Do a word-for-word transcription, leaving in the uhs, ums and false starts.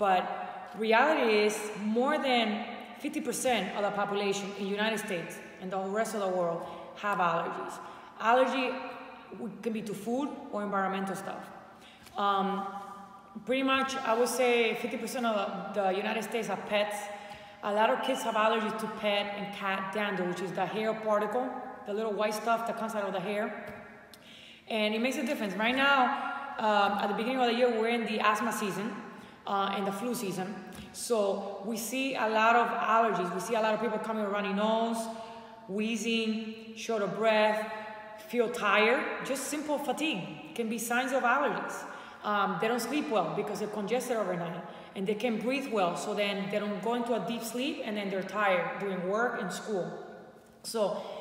But reality is more than fifty percent of the population in the United States and the rest of the world have allergies. Allergy can be to food or environmental stuff. Um, pretty much, I would say fifty percent of the, the United States have pets. A lot of kids have allergies to pet and cat dander, which is the hair particle, the little white stuff that comes out of the hair. And it makes a difference. Right now, um, at the beginning of the year, we're in the asthma season uh, and the flu season. So we see a lot of allergies. We see a lot of people coming with runny nose, wheezing, short of breath, feel tired. Just simple fatigue can be signs of allergies. Um, they don't sleep well because they're congested overnight, and they can't breathe well, so then they don't go into a deep sleep, and then they're tired doing work and school. So